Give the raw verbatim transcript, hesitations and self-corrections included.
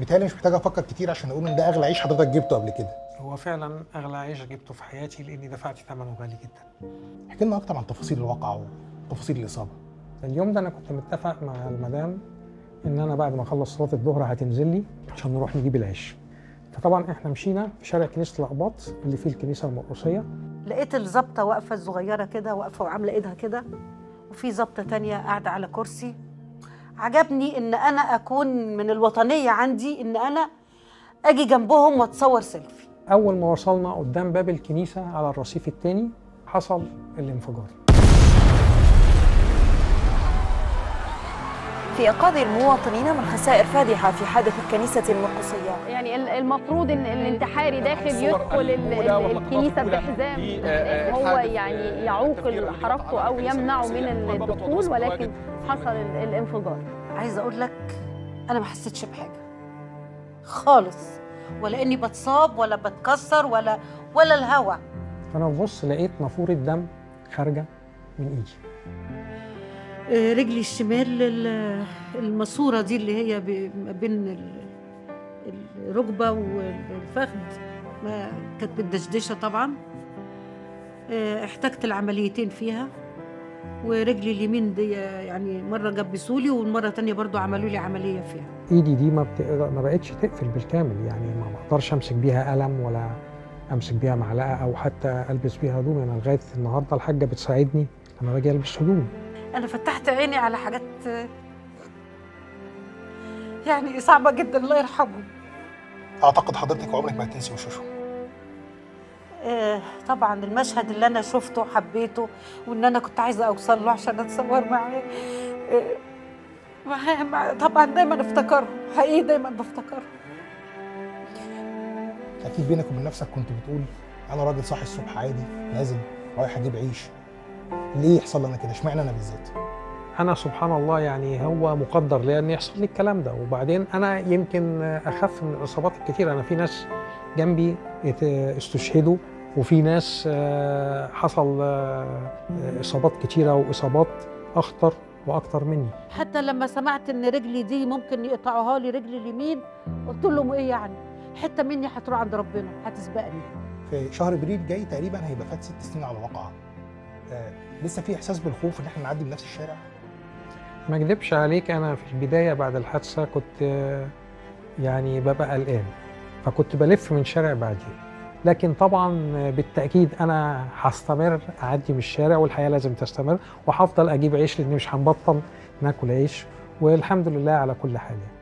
بيتهيألي مش محتاج افكر كتير عشان اقول ان ده اغلى عيش حضرتك جبته قبل كده. هو فعلا اغلى عيش جبته في حياتي لاني دفعت ثمنه غالي جدا. احكي لنا اكتر عن تفاصيل الواقعه وتفاصيل الاصابه. اليوم ده انا كنت متفق مع المدام ان انا بعد ما اخلص صلاه الظهر هتنزل لي عشان نروح نجيب العيش. فطبعا احنا مشينا في شارع كنيسه الاقباط اللي فيه الكنيسه المرقسيه. لقيت الظابطه واقفه الصغيره كده، واقفه وعامله ايدها كده، وفي ظابطه ثانيه قاعده على كرسي. عجبني ان انا اكون من الوطنيه عندي ان انا اجي جنبهم واتصور سيلفي. اول ما وصلنا قدام باب الكنيسه على الرصيف الثاني حصل الانفجار. في انقاذ المواطنين من خسائر فادحه في حادث الكنيسه المرقسيه. يعني المفروض ان الانتحاري داخل يدخل الكنيسه بحزام، هو يعني يعوق حركته او يمنعه من الدخول، ولكن حصل الانفجار. عايزه اقول لك انا ما حسيتش بحاجه خالص، ولا اني بتصاب ولا بتكسر ولا ولا الهوا. فانا ببص لقيت نافوره دم خارجه من ايدي. رجلي الشمال الماسوره دي اللي هي بين الركبه والفخذ كانت متدشدشه، طبعا احتجت العمليتين فيها. ورجلي اليمين دي يعني مره جبسولي والمره الثانيه برضو عملوا لي عمليه فيها. ايدي دي ما بتقدر ما بقتش تقفل بالكامل، يعني ما بقدرش امسك بيها قلم ولا امسك بيها معلقه او حتى البس بيها هدوم. انا لغايه النهارده الحاجه بتساعدني لما باجي البس هدوم. أنا فتحت عيني على حاجات يعني صعبة جدا، الله يرحمه. أعتقد حضرتك عمرك ما هتنسي وشوشه. آه طبعا المشهد اللي أنا شفته وحبيته وإن أنا كنت عايزة أوصل له عشان أتصور معاه آه معاه مع... طبعا دايما أفتكره، حقيقي دايما بفتكره. أكيد بينك وبين نفسك كنت بتقول أنا راجل صاحي الصبح عادي نازل رايح أجيب عيش، ليه يحصل لنا كده؟ اشمعنى انا بالذات؟ انا سبحان الله يعني هو مقدر ليا ان يحصل لي الكلام ده، وبعدين انا يمكن اخف من الاصابات الكتير. انا في ناس جنبي استشهدوا، وفي ناس حصل اصابات كتيره واصابات اخطر واكتر مني. حتى لما سمعت ان رجلي دي ممكن يقطعوها لي رجلي اليمين قلت لهم ايه يعني؟ حته مني هتروح عند ربنا هتسبقني. في شهر ابريل جاي تقريبا هيبقى فات ست سنين على الواقعه. آه، لسه في احساس بالخوف ان احنا نعدي بنفس الشارع؟ ما اكذبش عليك، انا في البدايه بعد الحادثه كنت آه يعني ببقى قلقان، فكنت بلف من شارع بعديه. لكن طبعا بالتاكيد انا هستمر اعدي من الشارع، والحياه لازم تستمر، وهفضل اجيب عيش لاني مش هنبطل ناكل عيش، والحمد لله على كل حال.